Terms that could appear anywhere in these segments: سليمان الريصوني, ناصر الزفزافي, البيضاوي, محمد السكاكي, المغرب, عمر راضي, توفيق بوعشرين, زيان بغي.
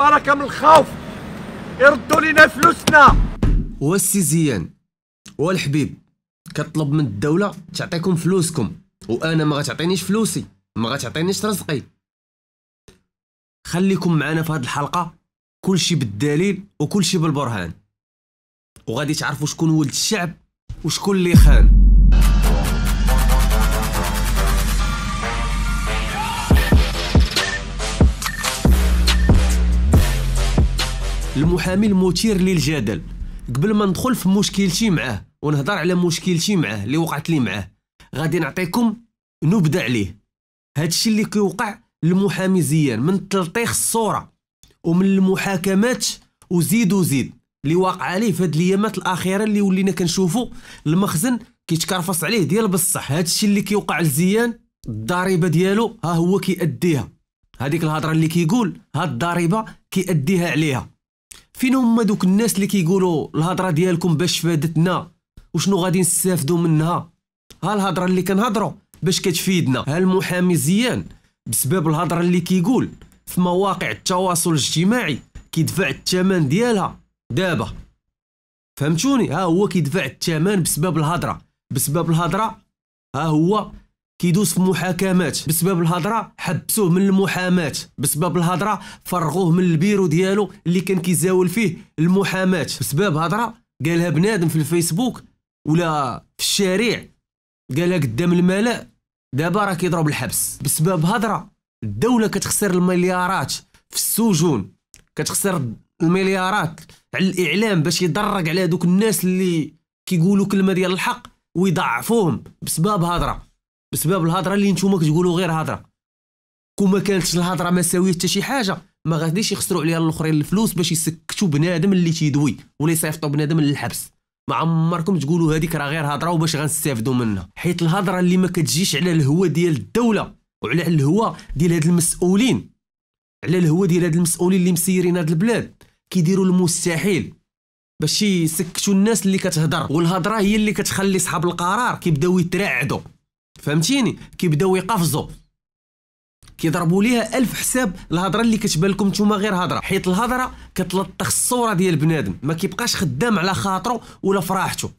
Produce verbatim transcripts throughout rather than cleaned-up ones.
البركه من الخوف، يردوا لينا فلوسنا. والسي زيان والحبيب كطلب من الدوله تعطيكم فلوسكم، وانا ما غتعطينيش فلوسي، ما غتعطينيش رزقي. خليكم معنا في هذه الحلقه، كلشي بالدليل وكلشي بالبرهان، وغادي تعرفوا شكون ولد الشعب وشكون اللي خان. المحامي المثير للجدل، قبل ما ندخل في مشكلتي معاه ونهضر على مشكلتي معاه اللي وقعت لي معاه، غادي نعطيكم نبذه عليه. هادشي اللي كيوقع للمحامي زيان من تلطيخ الصوره ومن المحاكمات وزيد وزيد اللي واقع عليه في هاد الايامات الاخيره، اللي ولينا كنشوفوا المخزن كيتكرفص عليه ديال بصح. هادشي اللي كيوقع لزيان الضريبه ديالو ها هو كيأديها، هذيك الهضره اللي كيقول هاد الضريبه كيأديها عليها. فين هما دوك الناس اللي كيقولوا الهضره ديالكم باش فادتنا وشنو غادي نستافدوا منها؟ ها الهضره اللي كنهضروا باش كتفيدنا. ها المحامي زيان بسبب الهضره اللي كيقول في مواقع التواصل الاجتماعي كيدفع الثمن ديالها دابا، فهمتوني؟ ها هو كيدفع الثمن بسبب الهضره، بسبب الهضره ها هو كيدوز في محاكمات، بسبب الهضره حبسوه من المحاماه، بسبب الهضره فرغوه من البيرو ديالو اللي كان كيزاول فيه المحاماه، بسبب هضره قالها بنادم في الفيسبوك ولا في الشارع قالها قدام الملاء دابا راه كيضرب الحبس، بسبب هضره الدوله كتخسر المليارات في السجون، كتخسر المليارات على الاعلام باش يدرك على دوك الناس اللي كيقولوا كلمه ديال الحق ويضعفوهم بسبب هضره، بسبب الهضره اللي نتوما كتقولوا غير هضره. كون ما كانتش الهضره ما ساويه حتى شي حاجه ما غاديش يخسروا عليها الاخرين الفلوس باش يسكتوا بنادم اللي تيدوي ولا يصيفطوا بنادم للحبس. ما عمركم تقولوا هذيك راه غير هضره وباش غنستافدوا منها، حيت الهضره اللي ما كتجيش على الهوا ديال الدوله وعلى الهوا ديال هاد المسؤولين، على الهوا ديال هاد المسؤولين اللي مسيرين هاد البلاد كيديروا المستحيل باش يسكتوا الناس اللي كتهضر، والهضره هي اللي كتخلي صحاب القرار كيبداو يتراعدوا، فهمتيني؟ كيبداو يقفزوا، كيضربوا ليها ألف حساب الهضره اللي كتبان لكم نتوما غير هضره، حيت الهضره كتلطخ الصوره ديال بنادم، ما كيبقاش خدام على خاطره ولا فراحته،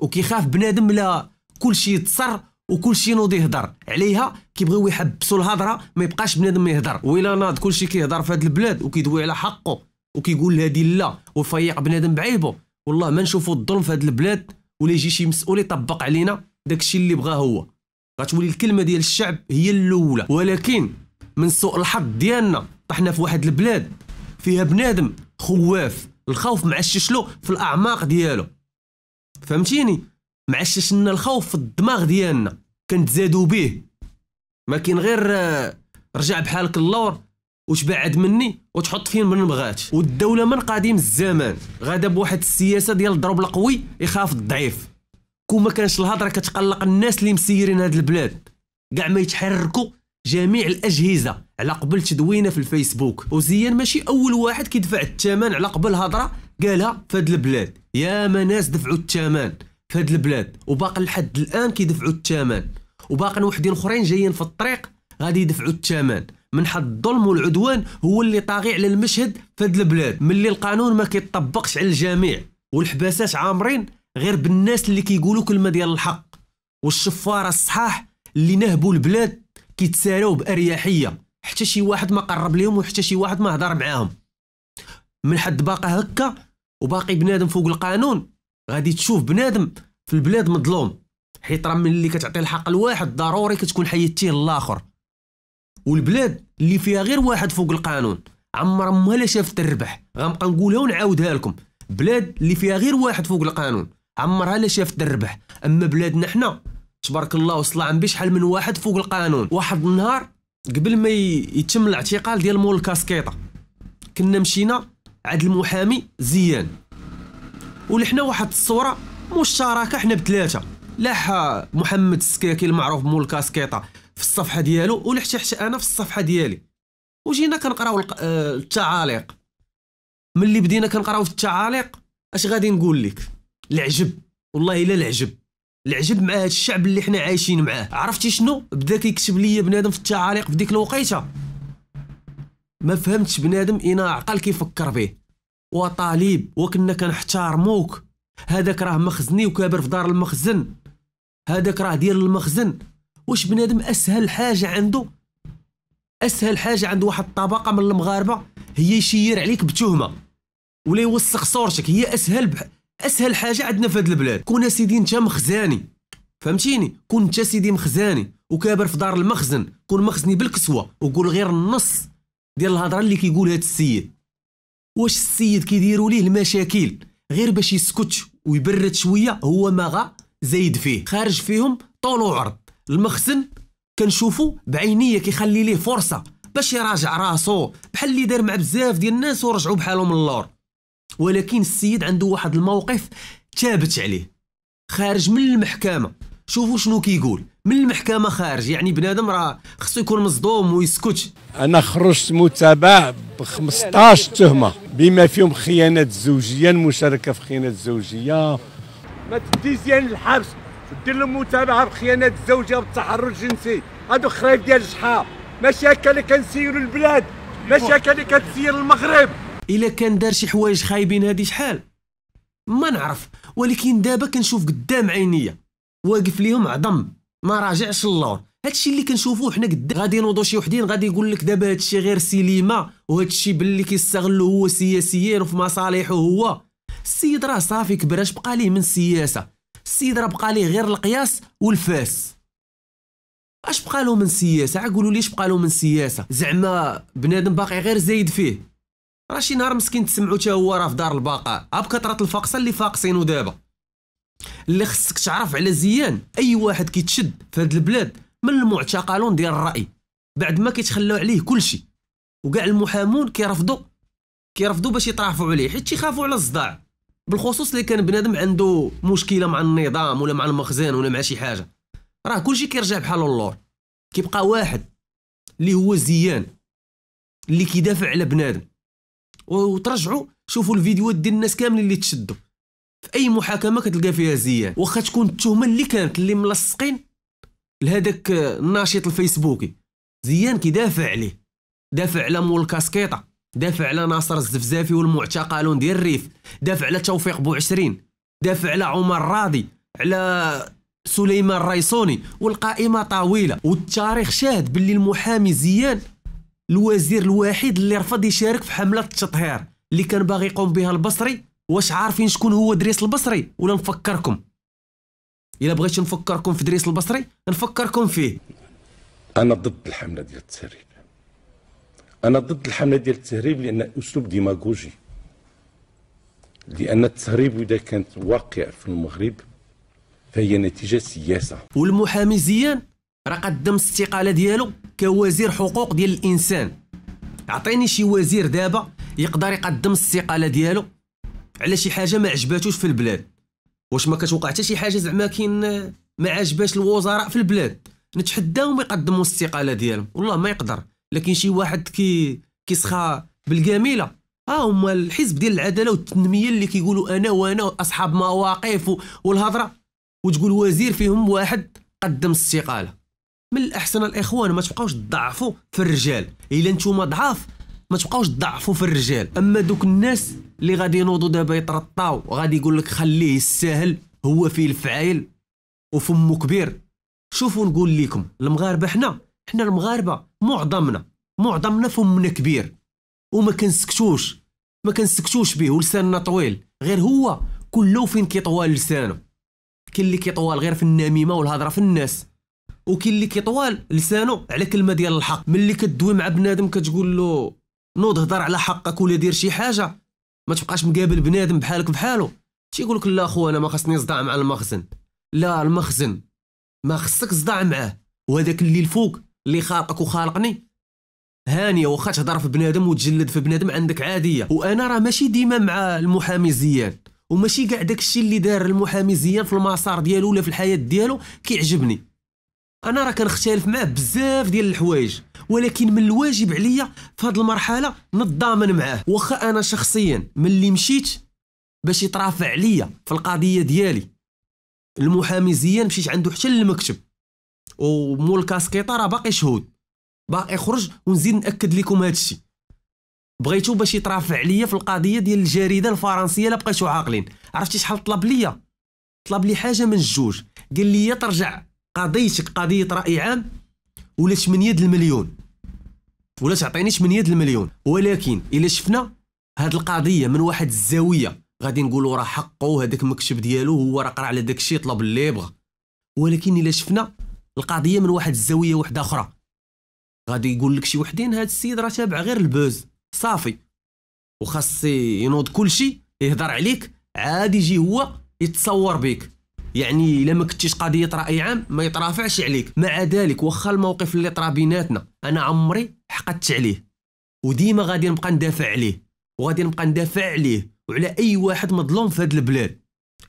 وكيخاف بنادم لا كلشي يتصر وكلشي نوض يهضر، عليها كيبغيو يحبسوا الهضره ما يبقاش بنادم يهضر، وإلا ناض كلشي كيهضر في هاد البلاد وكيدوي على حقه وكيقول هادي لا ويفيق بنادم بعيبه. والله ما نشوفوا الظلم في هاد البلاد ولا يجي شي مسؤول يطبق علينا داكشي اللي بغاه هو، غتولي الكلمه ديال الشعب هي الاولى. ولكن من سوء الحظ ديالنا طحنا في واحد البلاد فيها بنادم خواف، الخوف معششلو في الاعماق ديالو، فهمتيني؟ معشش لنا الخوف في الدماغ ديالنا، كنتزادوا به. ما كاين غير رجع بحالك اللور وتبعد مني وتحط فين من بغات. والدوله من قديم الزمان غادا بواحد السياسه ديال الضرب القوي يخاف الضعيف. كون ما كانش الهضره كتقلق الناس اللي مسيرين هاد البلاد كاع ما يتحركوا جميع الاجهزه على قبل تدوينه في الفيسبوك. وزيان ماشي اول واحد كيدفع الثمن على قبل هضره قالها في هاد البلاد، ياما ناس دفعوا الثمن في هاد البلاد وباقي لحد الان كيدفعوا الثمن، وباقي وحدين اخرين جايين في الطريق غادي يدفعوا الثمن. منح الظلم والعدوان هو اللي طاغي على المشهد في هاد البلاد، ملي القانون ما كيطبقش على الجميع والحباسات عامرين غير بالناس اللي كيقولوا كلمه ديال الحق، والشفاره الصحاح اللي نهبوا البلاد كيتساراو باريحيه، حتى شي واحد ما قرب ليهم وحتى شي واحد ما هضر معاهم. من حد باقى هكا وباقي بنادم فوق القانون غادي تشوف بنادم في البلاد مظلوم، حيت راه ملي كتعطي الحق لواحد ضروري كتكون حيدتيه للاخر. والبلاد اللي فيها غير واحد فوق القانون عمرها ما لا شافت الربح، غنبقى نقولها ونعاودها لكم، بلاد اللي فيها غير واحد فوق القانون عمرها لا شافت الربح. اما بلادنا حنا تبارك الله وصل عم بشحال من واحد فوق القانون. واحد النهار قبل ما يتم الاعتقال ديال مول الكاسكيطه كنا مشينا عند المحامي زيان ولحنا واحد الصوره مشتركه حنا بثلاثه، لاح محمد السكاكي المعروف بمول الكاسكيطه في الصفحه ديالو ولحت حتى انا في الصفحه ديالي، وجينا كنقراو التعاليق. ملي بدينا كنقراو في التعاليق اش غادي نقول لك، العجب والله الا العجب، العجب مع هاد الشعب اللي حنا عايشين معاه. عرفتي شنو بدا كيكتب ليا بنادم في التعاليق في ديك الوقيته؟ ما فهمتش بنادم إنا عقل كيفكر به. وطالب وكنا كنحتارموك، هذاك راه مخزني وكابر في دار المخزن، هذاك راه ديال المخزن. واش بنادم اسهل حاجه عنده اسهل حاجه عند واحد الطبقه من المغاربه هي يشير عليك بتهمه ولا يوسخ صورتك، هي اسهل بح... اسهل حاجه عندنا في هاد البلاد. كون سيدي انت مخزاني، فهمتيني، كون انت سيدي مخزاني وكابر في دار المخزن، كون مخزني بالكسوه وقول غير النص ديال الهضره اللي كيقول هاد السيد. واش السيد كيديروا ليه المشاكل غير باش يسكت ويبرد شويه؟ هو ماغا زايد فيه، خارج فيهم طول وعرض. المخزن كنشوفو بعينيه كيخلي ليه فرصه باش يراجع راسو، بحال اللي دار مع بزاف ديال الناس ورجعوا بحالهم اللور. ولكن السيد عنده واحد الموقف ثابت عليه، خارج من المحكمه. شوفوا شنو كيقول، من المحكمه خارج، يعني بنادم راه خصو يكون مصدوم ويسكت. انا خرجت متابع ب خمسطاش تهمه بما فيهم خيانه الزوجيه، المشاركه في خيانه الزوجيه. ما تديش ديال الحبس، دير لهم متابعه بخيانه الزوجيه والتحرش الجنسي. هادو خرايف ديال الشحاب، ماشي هكا اللي كنسيروا البلاد، ماشي هكا اللي كتسير المغرب. الا كان دار شي حوايج خايبين هادي شحال ما نعرف، ولكن دابا كنشوف قدام عينيا واقف ليهم عظم ما راجعش اللور. هادشي اللي كنشوفوه حنا قدام. غادي نوضوا شي وحدين غادي يقول لك دابا هادشي غير سيليما، وهادشي باللي كيستغلو هو سياسيين وفي مصالحه هو. السيد راه صافي كبر، اش بقى ليه من السياسه؟ السيد راه بقى ليه غير القياس والفاس. اش بقى له من سياسه؟ قولوا لي اش بقى له من سياسه؟ زعما بنادم باقي غير زايد فيه. راه شي نهار مسكين تسمعوا حتى هو راه في دار البقاء، عا بكثرة الفاقصه اللي فاقصينو دابا. اللي خصك تعرف على زيان، اي واحد كيتشد في هاد البلاد من المعتقلون ديال الراي بعد ما كيتخلاو عليه كلشي، وكاع المحامون كيرفضوا كيرفضوا باش يترافعوا عليه حيت تيخافوا على الصداع، بالخصوص اللي كان بنادم عنده مشكله مع النظام ولا مع المخزن ولا مع شي حاجه. راه كلشي كيرجع بحال اللور. كيبقى واحد اللي هو زيان اللي كيدافع على بنادم. وترجعوا شوفوا الفيديوهات ديال الناس كاملين اللي تشدوا في اي محاكمه كتلقى فيها زيان، واخا تكون التهمه اللي كانت اللي ملصقين لهذاك الناشط الفيسبوكي، زيان كيدافع عليه، دافع على مول الكاسكيطه، دافع على ناصر الزفزافي والمعتقلون ديال الريف، دافع على توفيق بوعشرين، دافع على عمر راضي، على سليمان الريصوني، والقائمه طويله. والتاريخ شاهد باللي المحامي زيان الوزير الوحيد اللي رفض يشارك في حمله التطهير اللي كان باغي يقوم بها البصري. واش عارفين شكون هو دريس البصري ولا نفكركم؟ الا بغيتش نفكركم في دريس البصري نفكركم فيه. انا ضد الحمله ديال التهريب، انا ضد الحمله ديال التهريب لان اسلوب ديماغوجي، لان التهريب اذا كانت واقع في المغرب فهي نتيجه سياسه. والمحامي زيان راه قدم الاستقاله ديالو كوزير حقوق ديال الانسان. اعطيني شي وزير دابا يقدر يقدم الاستقاله ديالو على شي حاجه ما عجباتوش في البلاد. واش ما كتوقع حتى شي حاجه زعما كاين ما عجباش الوزراء في البلاد؟ نتحداهم يقدموا الاستقاله ديالهم، والله ما يقدر. لكن شي واحد كي كيسخى بالجميله، ها هما الحزب ديال العداله والتنميه اللي كيقولوا انا وانا اصحاب مواقف والهضره، وتقول وزير فيهم واحد قدم استقاله. من الاحسن الاخوان ما تبقاوش تضعفوا في الرجال، الا نتوما ضعاف ما تبقاوش تضعفوا في الرجال. اما دوك الناس اللي غادي ينوضوا دابا يترطاو وغادي يقول لك خليه يستاهل، هو فيه الفعايل وفمو كبير. شوفوا نقول لكم المغاربه، حنا حنا المغاربه معظمنا معظمنا فمنا كبير وما كنسكتوش ما كنسكتوش به، ولساننا طويل. غير هو كله فين كيطوال لسانه، كاين اللي كيطوال غير في النميمه والهضره في الناس، وكاين اللي كيطوال لسانه على كلمه ديال الحق. ملي كدوي مع بنادم كتقول له نوض هضر على حقك ولا دير شي حاجه، ما تبقاش مقابل بنادم بحالك بحالو. تيقول لك لا اخو انا ما خصني نصدع مع المخزن. لا، المخزن ما خصك تصدع معاه، وهذاك اللي الفوق اللي خالقك وخالقني هانيه، واخا تهضر في بنادم وتجلد في بنادم عندك عاديه. وانا راه ماشي ديما مع المحامي زيان، وماشي كاع داكشي اللي دار المحامي زيان في المسار ديالو ولا في الحياه ديالو كيعجبني. انا راه كنختلف معاه بزاف ديال الحوايج، ولكن من الواجب عليا في هذه المرحله نتضامن معاه. واخا انا شخصيا ملي مشيت باش يترافع عليا في القضيه ديالي المحامي زيان، مشيت عنده حتى للمكتب ومول الكاسكيطه راه باقي شهود باقي يخرج، ونزيد ناكد لكم هذا الشيء. بغيتو باش يترافع عليا في القضيه ديال الجريده الفرنسيه لا بقيتو عاقلين. عرفتي شحال طلب ليا؟ طلب لي حاجه من الجوج، قال لي ترجع قضيتك قضيه راي عام ولا ثمانية د المليون ولا تعطيني ثمانية د المليون. ولكن الا شفنا هاد القضيه من واحد الزاويه غادي نقولوا راه حقه هذاك المكتب ديالو، هو راه قرا على داك الشيء طلب اللي يبغى. ولكن الا شفنا القضيه من واحد الزاويه واحده اخرى غادي يقول لك شي وحدين هاد السيد راه تابع غير البوز صافي وخاصي ينوض كلشي يهضر عليك، عاد يجي هو يتصور بك. يعني الا ما كنتيش قضيه راي عام ما يترافعش عليك. مع ذلك واخا الموقف اللي طرا بيناتنا انا عمري حقدت عليه، وديما غادي نبقى ندافع عليه وغادي نبقى ندافع عليه وعلى اي واحد مظلوم في هاد البلاد.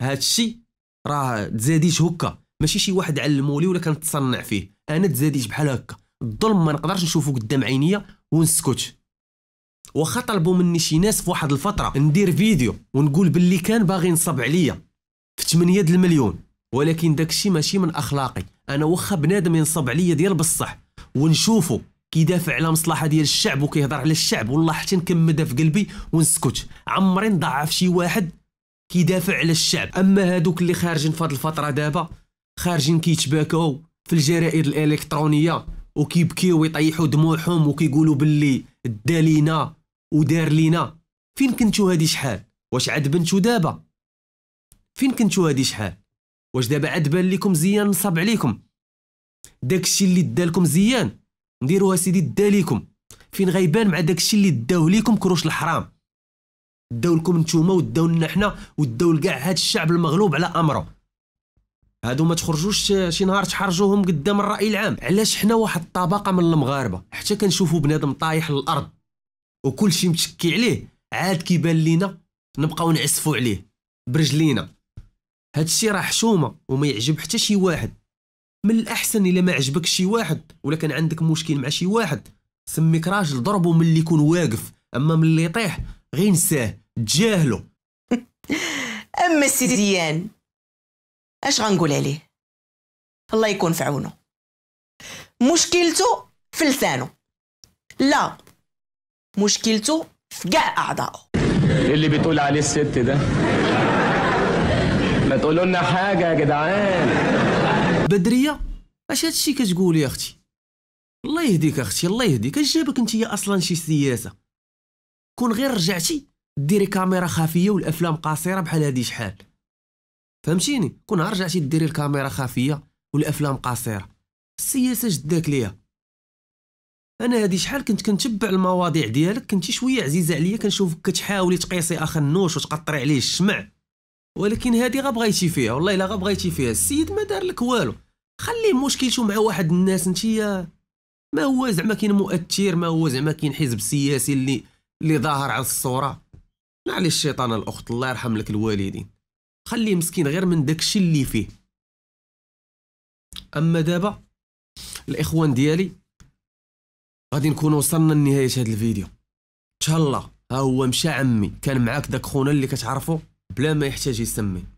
هاد الشيء راه تزاديش هكا، ماشي شي واحد علمولي ولا كنتصنع فيه، انا تزاديش بحال هكا. الظلم ما نقدرش نشوفه قدام عينيا ونسكت. واخا طلبوا مني شي ناس في واحد الفتره ندير فيديو ونقول باللي كان باغي ينصب عليا في ثمانية د المليون، ولكن داكشي ماشي من اخلاقي. انا واخا بنادم ينصب عليا ديال بصح ونشوفو كيدافع على مصلحه ديال الشعب وكيهضر على الشعب والله حتى نكمدها في قلبي ونسكت، عمري نضعف شي واحد كيدافع على الشعب. اما هادوك اللي خارجين في هاد الفتره دابا خارجين كيتباكاو في الجرائد الالكترونيه وكيبكيو ويطيحوا دموعهم وكيقولوا باللي دا لينا ودار لينا، فين كنتو هادي شحال؟ واش عاد بنتو دابا؟ فين كنتو هادي شحال؟ واش دابا عاد بان لكم زيان نصاب عليكم؟ داكشي اللي دالكم زيان نديروها سيدي دا ليكم، فين غيبان مع داكشي اللي داوه ليكم كروش الحرام؟ داو لكم نتوما وداو لنا حنا وداو لكاع هاد الشعب المغلوب على امره. هادو ما تخرجوش شي نهار تحرجوهم قدام الراي العام. علاش حنا واحد الطبقه من المغاربه حتى كنشوفوا بنادم طايح للارض وكل شيء متشكي عليه عاد كيبان لينا نبقاو نعسفوا عليه برجلينا. هادشي راه حشومه وما يعجب حتى شي واحد. من الاحسن الا ما عجبك شي واحد ولا كان عندك مشكل مع شي واحد سميك راجل ضربه ملي يكون واقف، اما ملي يطيح غير نساه تجاهلو. اما السيدي ديان اش غنقول عليه؟ الله يكون في عونه، مشكلته في لسانه، لا مشكلته في كاع اعضائه. ايه اللي بتقول عليه الست ده؟ ما تقولوا لنا حاجه يا جدعان. بدريه اش هادشي كتقولي يا اختي؟ الله يهديك اختي الله يهديك، اش جابك انت يا اصلا شي سياسه؟ كون غير رجعتي ديري كاميرا خفيه والافلام قصيره بحال هادي شحال، فهمتيني؟ كون رجعتي ديري الكاميرا خفيه والافلام قصيره. السياسه جداك ليها. انا هادي شحال كنت كنتبع المواضيع ديالك، كنتي شويه عزيزه عليا، كنشوفك كتحاولي تقيسي اخ النوش وتقطري عليه الشمع، ولكن هادي غبغيتي فيها والله الا غبغيتي فيها. السيد ما دار لك والو، خليه مشكلته مع واحد الناس. انت ما هو زعما كاين مؤثر، ما هو زعما كاين حزب سياسي اللي اللي ظاهر على الصوره. لعلي الشيطانه الاخت الله يرحم لك الوالدين، خليه مسكين غير من داكشي اللي فيه. اما دابا الاخوان ديالي غادي نكونوا وصلنا لنهايه هذا الفيديو ان شاء الله. ها هو مشى عمي، كان معاك داك خونا اللي كتعرفو بلا ما يحتاج يسمي.